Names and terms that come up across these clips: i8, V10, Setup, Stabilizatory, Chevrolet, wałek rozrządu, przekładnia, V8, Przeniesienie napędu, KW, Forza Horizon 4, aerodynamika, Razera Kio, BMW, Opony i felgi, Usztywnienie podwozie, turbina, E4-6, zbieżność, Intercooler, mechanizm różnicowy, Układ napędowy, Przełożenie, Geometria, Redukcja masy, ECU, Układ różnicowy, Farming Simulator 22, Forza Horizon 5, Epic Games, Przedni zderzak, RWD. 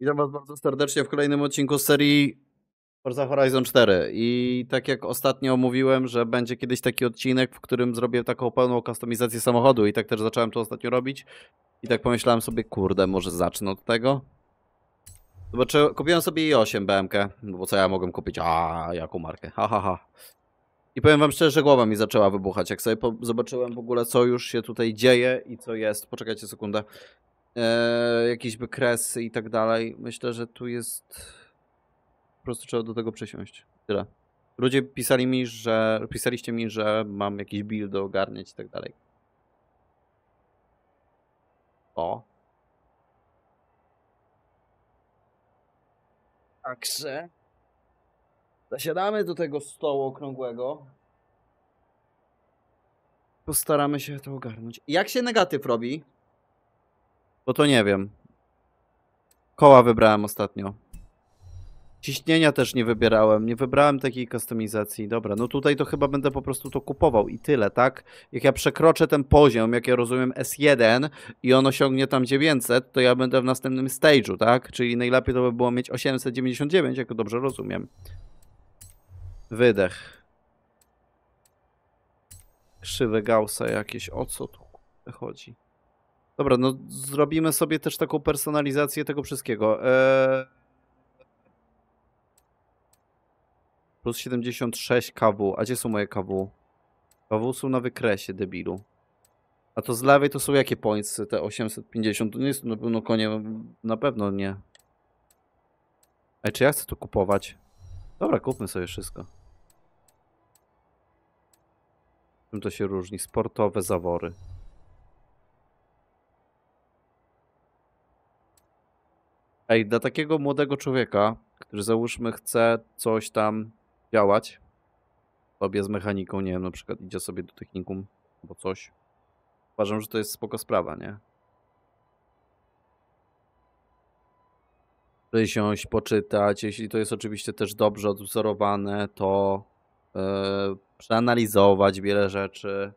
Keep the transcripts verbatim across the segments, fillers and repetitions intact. Witam Was bardzo serdecznie w kolejnym odcinku z serii Forza Horizon cztery i tak jak ostatnio mówiłem, że będzie kiedyś taki odcinek, w którym zrobię taką pełną kustomizację samochodu i tak też zacząłem to ostatnio robić i tak pomyślałem sobie, kurde, może zacznę od tego. Zobaczyłem, kupiłem sobie i osiem B M-kę, bo co ja mogłem kupić? A jaką markę, ha, ha, ha. I powiem wam szczerze, że głowa mi zaczęła wybuchać, jak sobie zobaczyłem w ogóle, co już się tutaj dzieje i co jest. Poczekajcie sekundę. Eee, jakieś wykresy i tak dalej. Myślę, że tu jest... Po prostu trzeba do tego przesiąść. Tyle. Ludzie pisali mi, że... Pisaliście mi, że mam jakiś build do ogarniać i tak dalej. O. Także... Zasiadamy do tego stołu okrągłego. Postaramy się to ogarnąć. Jak się negatyw robi? Bo to nie wiem. Koła wybrałem ostatnio. Ciśnienia też nie wybierałem. Nie wybrałem takiej kustomizacji. Dobra, no tutaj to chyba będę po prostu to kupował i tyle, tak? Jak ja przekroczę ten poziom, jak ja rozumiem S jeden i on osiągnie tam dziewięćset, to ja będę w następnym stage'u, tak? Czyli najlepiej to by było mieć osiemset dziewięćdziesiąt dziewięć, jak dobrze rozumiem. Wydech. Krzywe Gaussa jakieś. O co tu chodzi? Dobra, no zrobimy sobie też taką personalizację tego wszystkiego. Eee... Plus siedemdziesiąt sześć K W. A gdzie są moje K W? K W są na wykresie, debilu. A to z lewej to są jakie points? Te osiemset pięćdziesiąt? To nie jest na pewno konie. Na pewno nie. Ej, czy ja chcę to kupować? Dobra, kupmy sobie wszystko. Czym to się różni? Sportowe zawory. Ej, dla takiego młodego człowieka, który załóżmy chce coś tam działać, sobie z mechaniką, nie wiem, na przykład idzie sobie do technikum albo coś. Uważam, że to jest spoko sprawa, nie? Przysiąść, poczytać, jeśli to jest oczywiście też dobrze odwzorowane, to yy, przeanalizować wiele rzeczy.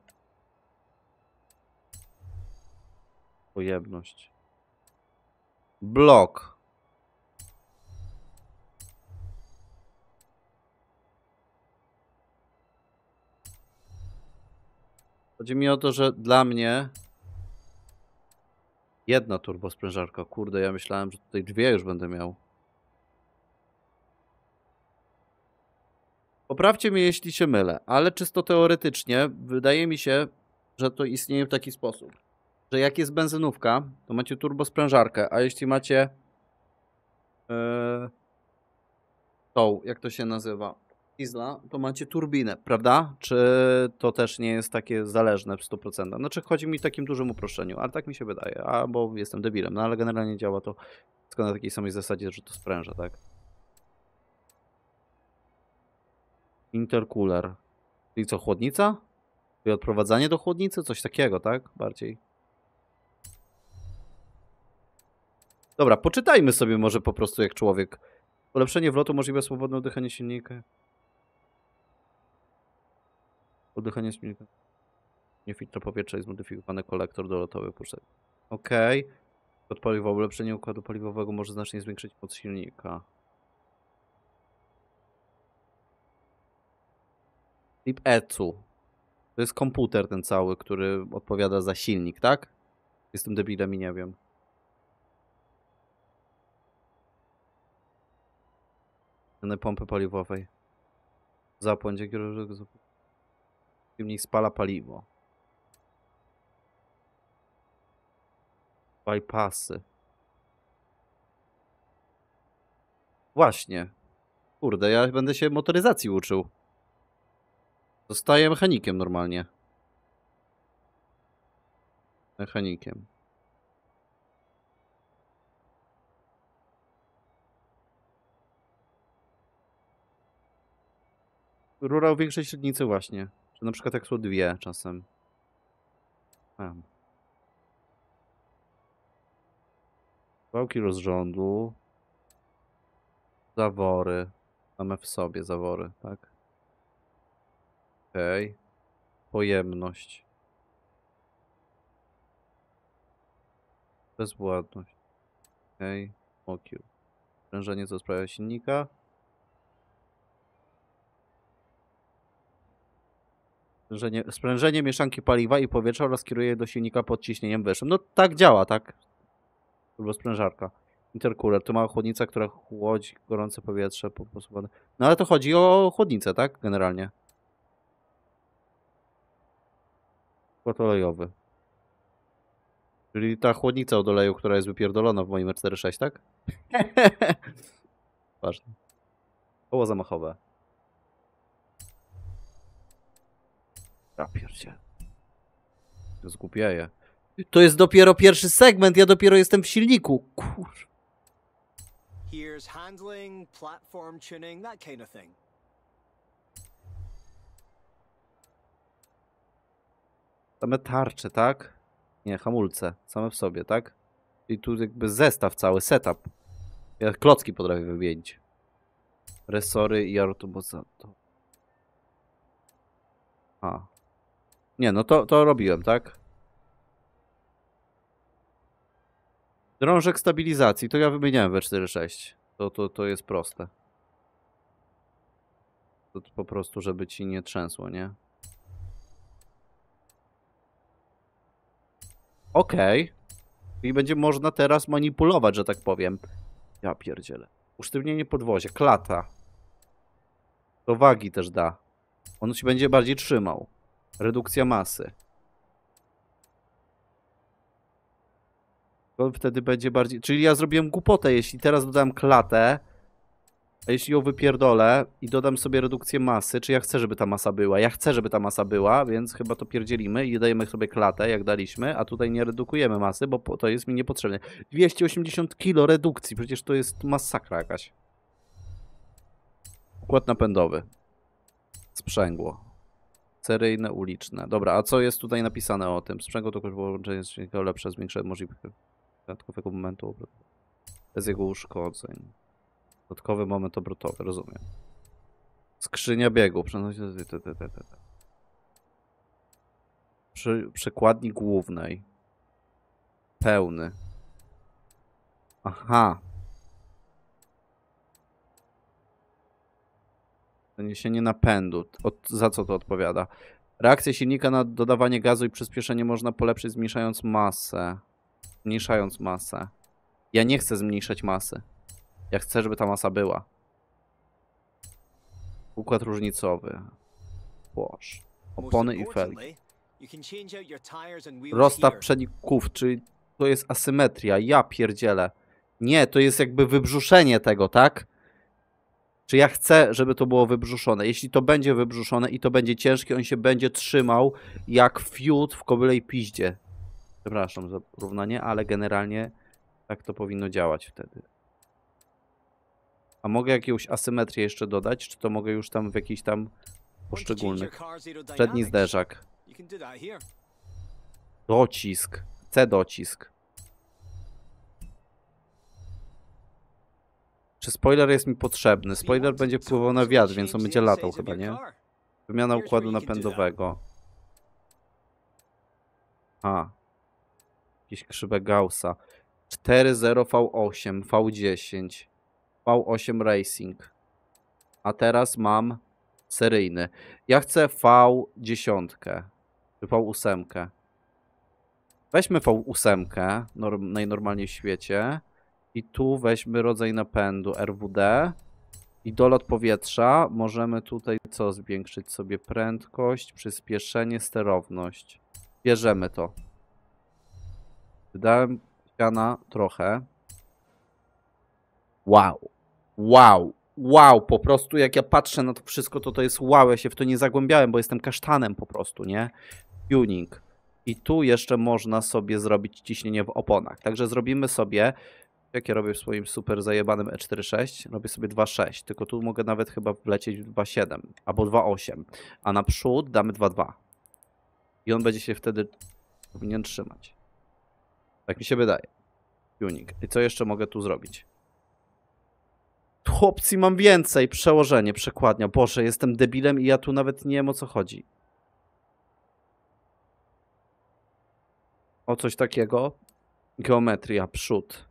Pojemność. Blok. Chodzi mi o to, że dla mnie jedna turbosprężarka. Kurde, ja myślałem, że tutaj dwie już będę miał. Poprawcie mnie, jeśli się mylę, ale czysto teoretycznie wydaje mi się, że to istnieje w taki sposób, że jak jest benzynówka, to macie turbosprężarkę, a jeśli macie yy, tą, jak to się nazywa, diesla, to macie turbinę, prawda? Czy to też nie jest takie zależne w stu procentach? Znaczy chodzi mi o takim dużym uproszczeniu, ale tak mi się wydaje, albo jestem debilem, no ale generalnie działa to tylko na takiej samej zasadzie, że to spręża, tak? Intercooler. Czyli co, chłodnica? I odprowadzanie do chłodnicy? Coś takiego, tak? Bardziej. Dobra, poczytajmy sobie może po prostu jak człowiek. Ulepszenie wlotu możliwe swobodne oddychanie silnika. Oddychanie silnika. Nie filtra powietrza i zmodyfikowany kolektor dolotowy. Okej. Okay. Odpaliwo. Ulepszenie układu paliwowego może znacznie zwiększyć moc silnika. Typ E C U. To jest komputer ten cały, który odpowiada za silnik, tak? Jestem debilem i nie wiem. Pompy paliwowej. Zapłędź, jak im mniej spala paliwo. Bypassy. Właśnie. Kurde, ja będę się motoryzacji uczył. Zostaję mechanikiem normalnie. Mechanikiem. Rura o większej średnicy właśnie. Czy na przykład jak są dwie czasem. Tam. Wałki rozrządu. Zawory. Same w sobie zawory, tak? Okej. Okay. Pojemność. Bezwładność. Okej. Okay. O Q. Sprężenie, co sprawia silnika. Sprężenie, sprężenie mieszanki paliwa i powietrza oraz kieruje do silnika pod ciśnieniem wyższym. No tak działa, tak? Turbosprężarka. Intercooler. Tu ma chłodnica, która chłodzi gorące powietrze. No ale to chodzi o chłodnicę, tak? Generalnie. Układ olejowy. Czyli ta chłodnica od oleju, która jest wypierdolona w moim E cztery sześć, tak? Ważne. Koło zamachowe. Ja pierdzie. Zgłupiaję. To jest dopiero pierwszy segment, ja dopiero jestem w silniku. Kur... Here's handling, platform tuning, that kind of thing. Same tarcze, tak? Nie, hamulce. Same w sobie, tak? I tu jakby zestaw cały, setup. Ja klocki potrafię wymienić. Resory i artubozator. A. Nie, no to, to robiłem, tak? Drążek stabilizacji. To ja wymieniałem we cztery sześć. To, to, to jest proste. To po prostu, żeby ci nie trzęsło, nie? Okej. Okay. I będzie można teraz manipulować, że tak powiem. Ja pierdzielę. Usztywnienie podwozie. Klata. Do wagi też da. On się będzie bardziej trzymał. Redukcja masy. To wtedy będzie bardziej... Czyli ja zrobiłem głupotę, jeśli teraz dodam klatę, a jeśli ją wypierdolę i dodam sobie redukcję masy, czy ja chcę, żeby ta masa była? Ja chcę, żeby ta masa była, więc chyba to pierdzielimy i dajemy sobie klatę, jak daliśmy, a tutaj nie redukujemy masy, bo to jest mi niepotrzebne. dwieście osiemdziesiąt kilo redukcji, przecież to jest masakra jakaś. Układ napędowy. Sprzęgło. Seryjne, uliczne. Dobra, a co jest tutaj napisane o tym? Sprzęgło to połączenie z silnikiem lepsze, zwiększa możliwość dodatkowego momentu obrotowego. Bez jego uszkodzeń. Dodatkowy moment obrotowy, rozumiem. Skrzynia biegu. Przenosi do... Przy przekładni głównej. Pełny. Aha. Przeniesienie napędu. Od, za co to odpowiada? Reakcja silnika na dodawanie gazu i przyspieszenie można polepszyć, zmniejszając masę. Zmniejszając masę. Ja nie chcę zmniejszać masy. Ja chcę, żeby ta masa była. Układ różnicowy. Boż. Opony i felgi. Rozstaw przednich kół, czyli to jest asymetria. Ja pierdzielę. Nie, to jest jakby wybrzuszenie tego, tak? Czy ja chcę, żeby to było wybrzuszone? Jeśli to będzie wybrzuszone i to będzie ciężkie, on się będzie trzymał jak fiut w kobylej piździe. Przepraszam za porównanie, ale generalnie tak to powinno działać wtedy. A mogę jakąś asymetrię jeszcze dodać? Czy to mogę już tam w jakichś tam poszczególnych? Przedni zderzak. Docisk. C docisk. Czy spoiler jest mi potrzebny? Spoiler będzie wpływał na wiatr, więc on będzie latał chyba, nie? Wymiana układu napędowego. A. Jakieś krzywe Gaussa. cztery zero V osiem, V dziesięć. V osiem Racing. A teraz mam seryjny. Ja chcę V dziesięć. Czy V osiem. Weźmy V osiem. Norm, najnormalniej w świecie. I tu weźmy rodzaj napędu R W D. I dolot powietrza. Możemy tutaj co? Zwiększyć sobie prędkość, przyspieszenie, sterowność. Bierzemy to. Wydałem piana trochę. Wow. Wow, wow, po prostu jak ja patrzę na to wszystko, to to jest wow, ja się w to nie zagłębiałem, bo jestem kasztanem po prostu, nie? Tuning. I tu jeszcze można sobie zrobić ciśnienie w oponach, także zrobimy sobie, jak ja robię w swoim super zajebanym E cztery sześć, robię sobie dwa sześć, tylko tu mogę nawet chyba wlecieć w dwa siedem albo dwa osiem, a naprzód damy dwa dwa i on będzie się wtedy powinien trzymać. Tak mi się wydaje. Tuning. I co jeszcze mogę tu zrobić? Opcji mam więcej. Przełożenie, przekładnia. Boże, jestem debilem i ja tu nawet nie wiem, o co chodzi. O coś takiego. Geometria, przód.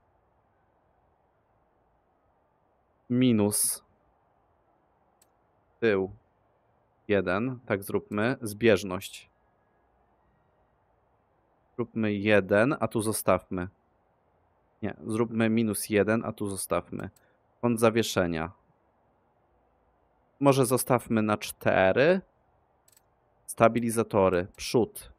minus tył jeden, tak zróbmy, zbieżność. Zróbmy jeden, a tu zostawmy. Nie, zróbmy minus jeden, a tu zostawmy. Kąt zawieszenia. Może zostawmy na cztery. Stabilizatory, przód.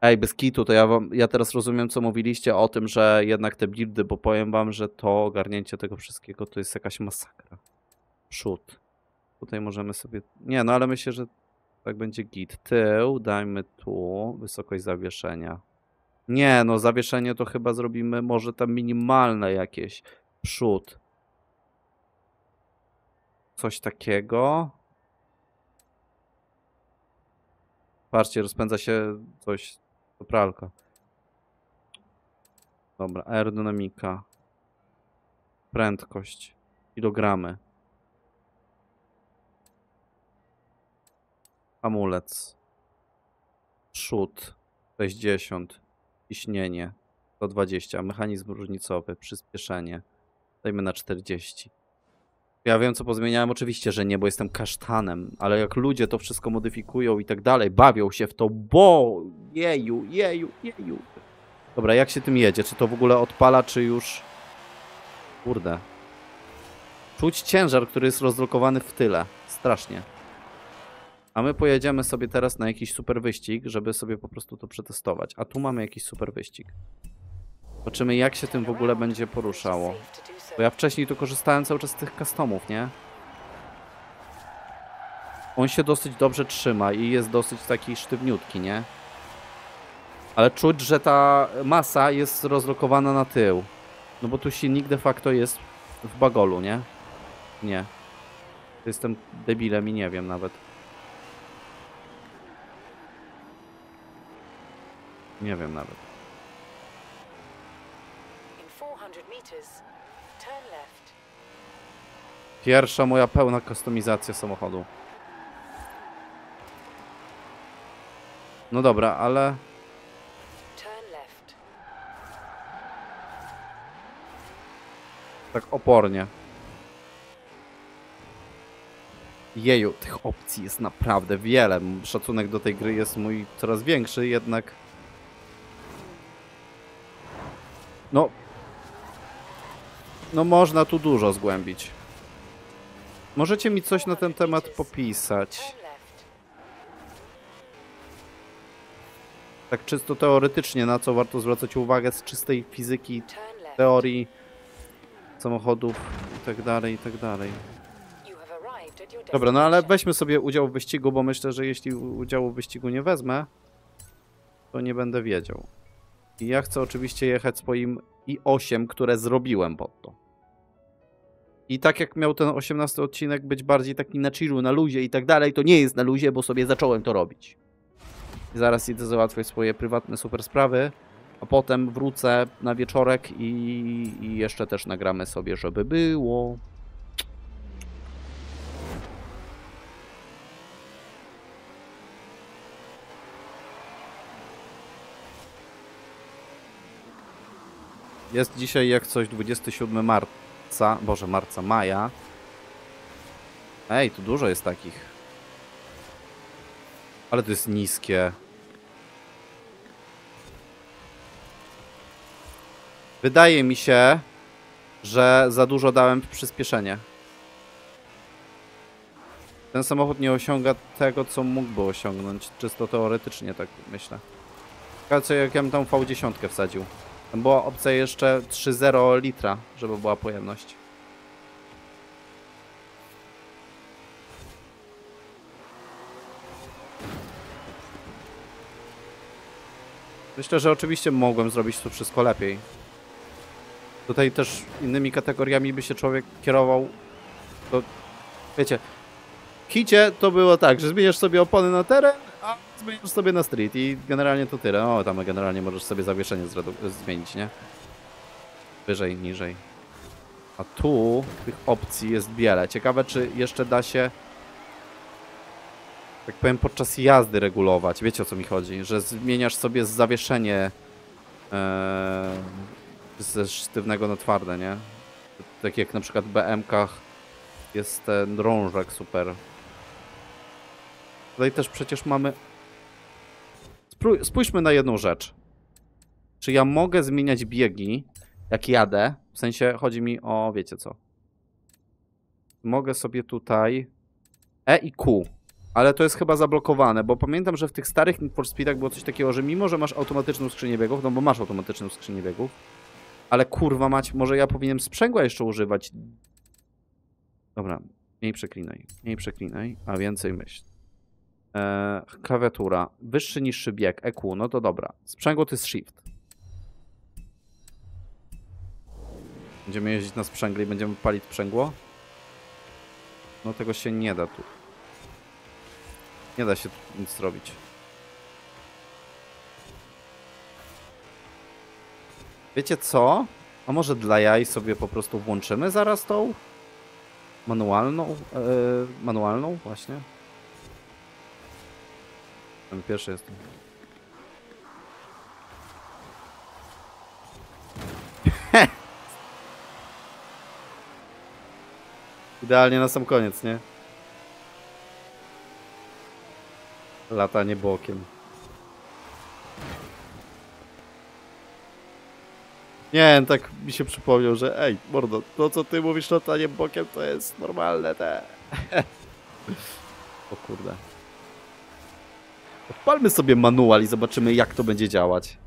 Ej, bez kitu, to ja, wam, ja teraz rozumiem, co mówiliście o tym, że jednak te buildy, bo powiem wam, że to ogarnięcie tego wszystkiego to jest jakaś masakra. Przód. Tutaj możemy sobie... Nie, no ale myślę, że tak będzie git. Tył, dajmy tu wysokość zawieszenia. Nie, no zawieszenie to chyba zrobimy może tam minimalne jakieś. Przód. Coś takiego. Patrzcie, rozpędza się coś. To pralka. Dobra, aerodynamika. Prędkość. Kilogramy. Hamulec. Przód. sześćdziesiąt. Ciśnienie. sto dwadzieścia. Mechanizm różnicowy. Przyspieszenie. Dajmy na czterdzieści. Ja wiem, co pozmieniałem, oczywiście, że nie, bo jestem kasztanem, ale jak ludzie to wszystko modyfikują i tak dalej, bawią się w to, bo jeju, jeju, jeju. Dobra, jak się tym jedzie? Czy to w ogóle odpala, czy już... Kurde. Czuć ciężar, który jest rozlokowany w tyle. Strasznie. A my pojedziemy sobie teraz na jakiś super wyścig, żeby sobie po prostu to przetestować. A tu mamy jakiś super wyścig. Zobaczymy, jak się tym w ogóle będzie poruszało. Bo ja wcześniej tu korzystałem cały czas z tych customów, nie? On się dosyć dobrze trzyma i jest dosyć taki sztywniutki, nie? Ale czuć, że ta masa jest rozlokowana na tył. No bo tu silnik de facto jest w bagolu, nie? Nie. Jestem debilem i nie wiem nawet. Nie wiem nawet. Pierwsza moja pełna kustomizacja samochodu. No dobra, ale... Tak opornie. Jeju, tych opcji jest naprawdę wiele. Szacunek do tej gry jest mój coraz większy, jednak... No... No można tu dużo zgłębić. Możecie mi coś na ten temat popisać. Tak czysto teoretycznie, na co warto zwracać uwagę z czystej fizyki, teorii samochodów i tak dalej, i tak dalej. Dobra, no ale weźmy sobie udział w wyścigu, bo myślę, że jeśli udziału w wyścigu nie wezmę, to nie będę wiedział. I ja chcę oczywiście jechać swoim i osiem, które zrobiłem pod to. I tak jak miał ten osiemnasty odcinek być bardziej taki na chillu, na luzie i tak dalej, to nie jest na luzie, bo sobie zacząłem to robić. I zaraz idę załatwiać swoje prywatne super sprawy, a potem wrócę na wieczorek i, i jeszcze też nagramy sobie, żeby było. Jest dzisiaj jak coś dwudziestego siódmego marca. Boże, marca, maja. Ej, tu dużo jest takich. Ale to jest niskie. Wydaje mi się, że za dużo dałem przyspieszenie. Ten samochód nie osiąga tego, co mógłby osiągnąć. Czysto teoretycznie, tak myślę. Ale co jak ja bym tam V dziesięć wsadził. Tam była opcja jeszcze trzy zero litra, żeby była pojemność. Myślę, że oczywiście mogłem zrobić to wszystko lepiej. Tutaj też innymi kategoriami by się człowiek kierował. To, wiecie, w hicie to było tak, że zmieniasz sobie opony na teren, a zmieniasz sobie na street i generalnie to tyle. O, tam generalnie możesz sobie zawieszenie zmienić, nie? Wyżej, niżej. A tu tych opcji jest wiele. Ciekawe, czy jeszcze da się, tak powiem, podczas jazdy regulować. Wiecie, o co mi chodzi? Że zmieniasz sobie zawieszenie ee, ze sztywnego na twarde, nie? Tak jak na przykład w B M-kach jest ten drążek super. Tutaj też przecież mamy... Spójrzmy na jedną rzecz. Czy ja mogę zmieniać biegi, jak jadę? W sensie chodzi mi o, wiecie co. Mogę sobie tutaj E i Q. Ale to jest chyba zablokowane, bo pamiętam, że w tych starych Need for Speedach było coś takiego, że mimo, że masz automatyczną skrzynię biegów, no bo masz automatyczną skrzynię biegów, ale kurwa mać, może ja powinienem sprzęgła jeszcze używać. Dobra, mniej przeklinaj, mniej przeklinaj, a więcej myśl. Eee, klawiatura, wyższy, niższy bieg, E Q, no to dobra. Sprzęgło to jest Shift. Będziemy jeździć na sprzęgle i będziemy palić sprzęgło? No tego się nie da tu. Nie da się nic zrobić. Wiecie co? A może dla jaj sobie po prostu włączymy zaraz tą manualną? Yy, manualną właśnie. Ten pierwszy jest. Idealnie na sam koniec, nie? Latanie bokiem. Nie, tak mi się przypomniał, że ej, mordo, to co ty mówisz latanie bokiem to jest normalne te. O kurde. Odpalmy sobie manual i zobaczymy jak to będzie działać.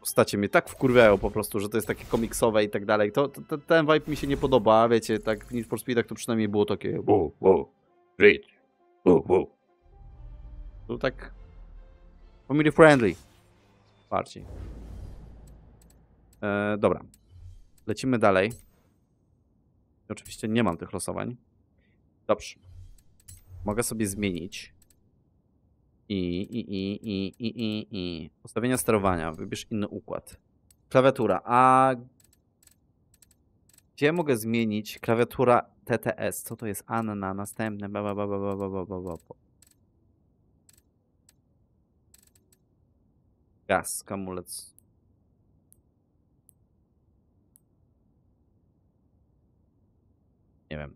Postacie mnie tak wkurwiają po prostu, że to jest takie komiksowe i tak dalej. To, to, ten vibe mi się nie podoba, wiecie, tak w Need for Speedach to przynajmniej było takie wow, wow, great, wow, wow. To tak family friendly bardziej. E, dobra, lecimy dalej. Oczywiście nie mam tych losowań. Dobrze. Mogę sobie zmienić. I, i, i, i, i, i, i. Ustawienia sterowania. Wybierz inny układ. Klawiatura. A gdzie mogę zmienić? Klawiatura T T S. Co to jest? Anna. Następne. Ba, ba, ba, ba, ba, ba, ba. Gaz. Kamulec. Nie wiem.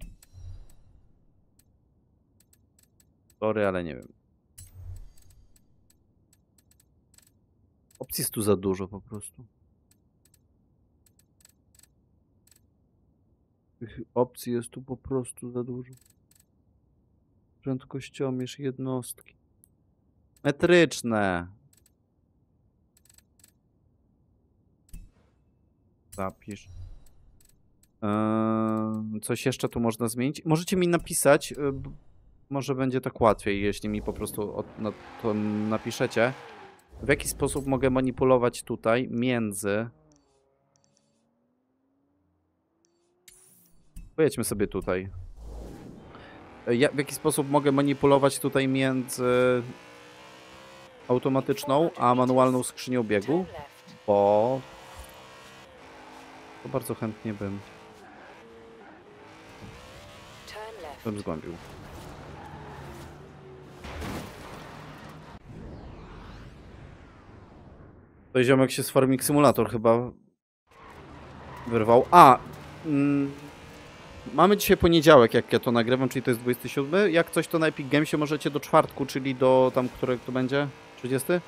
Sorry, ale nie wiem. Opcji jest tu za dużo po prostu. Tych opcji jest tu po prostu za dużo. Prędkościomierz, jednostki. Metryczne. Zapisz. Eee, coś jeszcze tu można zmienić? Możecie mi napisać. Może będzie tak łatwiej, jeśli mi po prostu od, no, to napiszecie. W jaki sposób mogę manipulować tutaj między... Pojedźmy sobie tutaj. Ja, w jaki sposób mogę manipulować tutaj między automatyczną a manualną skrzynią biegu? Bo... To bardzo chętnie bym... bym zgłębił. To ziomek się z Farming Simulator chyba wyrwał. A! Mm, mamy dzisiaj poniedziałek, jak ja to nagrywam, czyli to jest dwudziesty siódmy. Jak coś to na Epic Gamesie możecie do czwartku, czyli do tam, które to będzie? trzydziesty?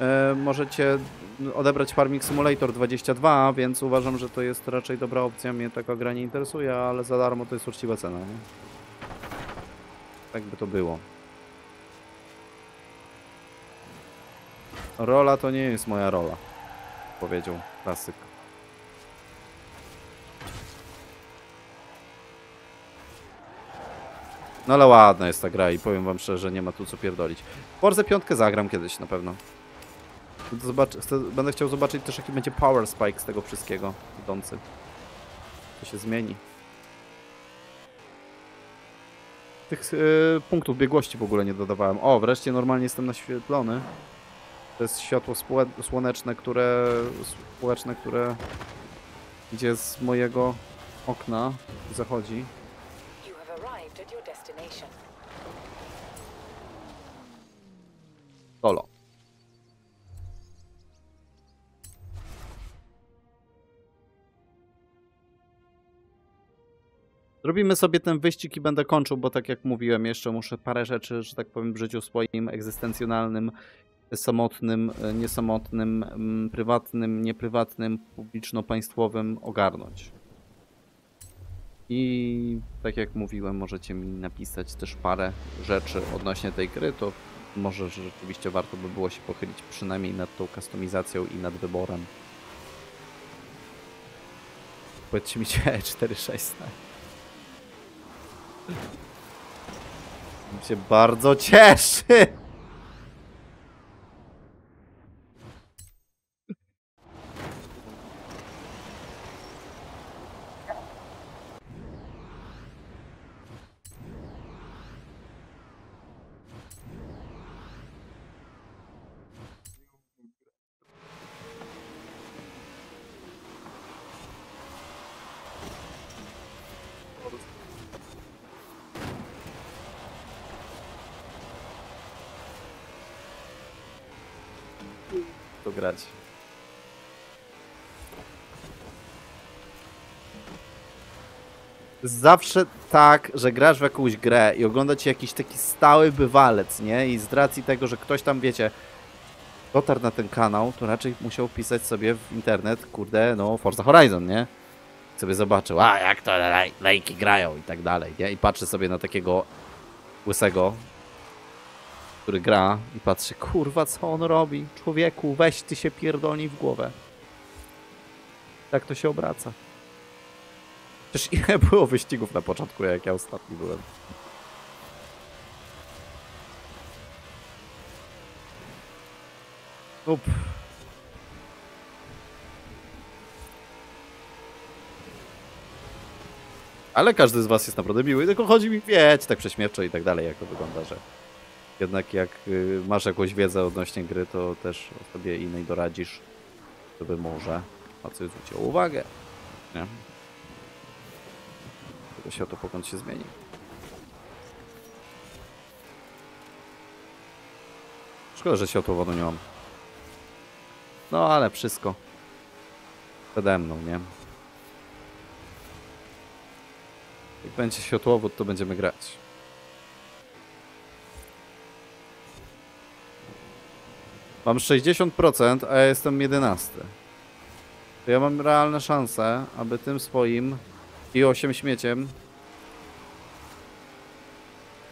Yy, możecie odebrać Farming Simulator dwadzieścia dwa, więc uważam, że to jest raczej dobra opcja. Mnie taka gra nie interesuje, ale za darmo to jest uczciwa cena, nie? Tak by to było. Rola to nie jest moja rola, powiedział klasyk. No ale ładna jest ta gra i powiem wam szczerze, że nie ma tu co pierdolić. Forzę piątkę zagram kiedyś na pewno. Zobaczy, chcę, będę chciał zobaczyć też jaki będzie power spike z tego wszystkiego idący. To się zmieni. Tych yy, punktów biegłości w ogóle nie dodawałem. O, wreszcie normalnie jestem naświetlony. To jest światło słoneczne, które, słoneczne, które idzie z mojego okna, zachodzi. solo. Zrobimy sobie ten wyścig i będę kończył, bo tak jak mówiłem, jeszcze muszę parę rzeczy, że tak powiem, w życiu swoim egzystencjonalnym, samotnym, niesamotnym, prywatnym, nieprywatnym, publiczno-państwowym ogarnąć. I tak jak mówiłem, możecie mi napisać też parę rzeczy odnośnie tej gry, to może rzeczywiście warto by było się pochylić przynajmniej nad tą kustomizacją i nad wyborem. Powiedzcie mi, E cztery sześć. Mi się bardzo cieszy! Grać. Zawsze tak, że grasz w jakąś grę i ogląda ci jakiś taki stały bywalec, nie? I z racji tego, że ktoś tam, wiecie, dotarł na ten kanał, to raczej musiał pisać sobie w internet, kurde, no Forza Horizon, nie? I sobie zobaczył, a jak to lej lejki grają i tak dalej, nie? I patrzy sobie na takiego łysego, który gra i patrzy, kurwa, co on robi? Człowieku, weź ty się pierdolnij w głowę. Tak to się obraca. Przecież ile było wyścigów na początku, jak ja ostatni byłem. Up. Ale każdy z was jest naprawdę miły, tylko chodzi mi, wiecie, tak prześmiewczo i tak dalej, jak to wygląda, że... Jednak jak masz jakąś wiedzę odnośnie gry, to też sobie innej doradzisz, żeby może na coś zwróciło uwagę, nie? Tylko się o to pokąd się zmieni. Szkoda, że się o to wodu nie mam. No ale wszystko przede mną, nie? Jak będzie światłowód, to będziemy grać. Mam sześćdziesiąt procent, a ja jestem jedenasty. To ja mam realne szanse, aby tym swoim i osiem śmieciem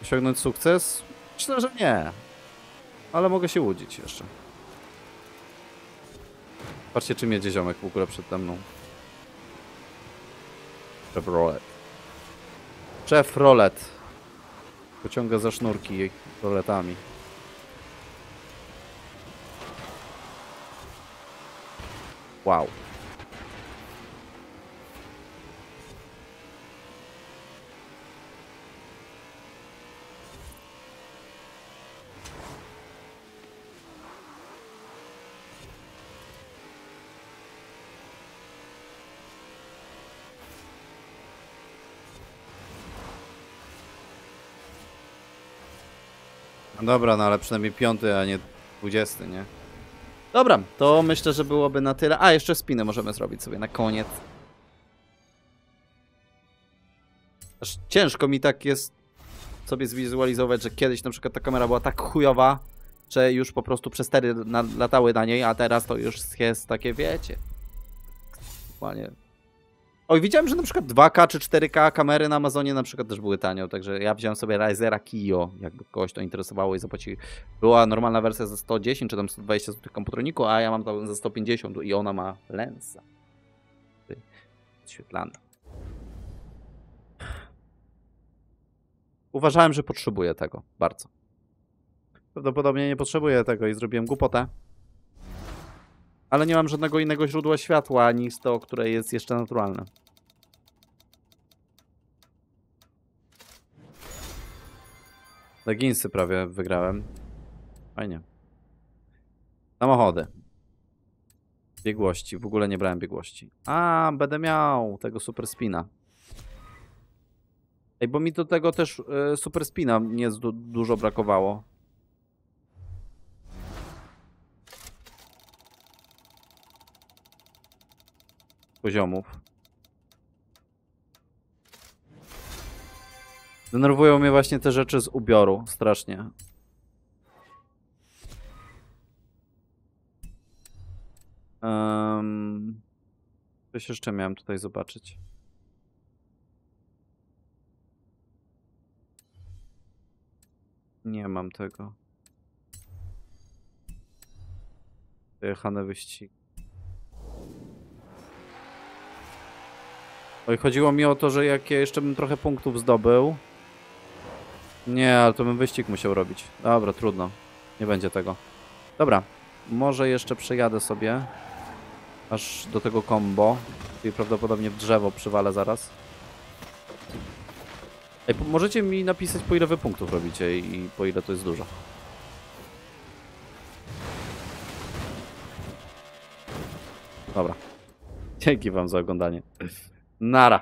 osiągnąć sukces? Myślę, że nie. Ale mogę się łudzić jeszcze. Patrzcie, czym jedzie ziomek w ogóle przede mną. Chevrolet. Chevrolet. Pociąga za sznurki roletami. Wow. Dobra, no ale przynajmniej piąty, a nie dwudziesty, nie? Dobra, to myślę, że byłoby na tyle. A, jeszcze spinę możemy zrobić sobie na koniec. Aż ciężko mi tak jest sobie zwizualizować, że kiedyś na przykład ta kamera była tak chujowa, że już po prostu przestery na, latały na niej, a teraz to już jest takie, wiecie. Panie. Oj, widziałem, że na przykład dwa K czy cztery K kamery na Amazonie na przykład też były tanio, także ja wziąłem sobie Razera Kio, jakby kogoś to interesowało i zapłacił. Była normalna wersja za sto dziesięć czy tam sto dwadzieścia złotych komputerniku, a ja mam tam za sto pięćdziesiąt i ona ma lensa. Świetlana. Uważałem, że potrzebuję tego bardzo. Prawdopodobnie nie potrzebuję tego i zrobiłem głupotę. Ale nie mam żadnego innego źródła światła, ani to, które jest jeszcze naturalne. Leginsy prawie wygrałem. Fajnie. Samochody. Biegłości. W ogóle nie brałem biegłości. A, będę miał tego super spina. Ej, bo mi do tego też y, super spina nie du dużo brakowało. poziomów. Denerwują mnie właśnie te rzeczy z ubioru, strasznie. Um, coś jeszcze miałem tutaj zobaczyć. Nie mam tego. Dojechane wyścigi. Oj, chodziło mi o to, że jak ja jeszcze bym trochę punktów zdobył. Nie, ale to bym wyścig musiał robić. Dobra, trudno. Nie będzie tego. Dobra, może jeszcze przejadę sobie. Aż do tego combo. I prawdopodobnie w drzewo przywalę zaraz. Ej, możecie mi napisać, po ile wy punktów robicie i, i po ile to jest dużo. Dobra. Dzięki wam za oglądanie. Nara.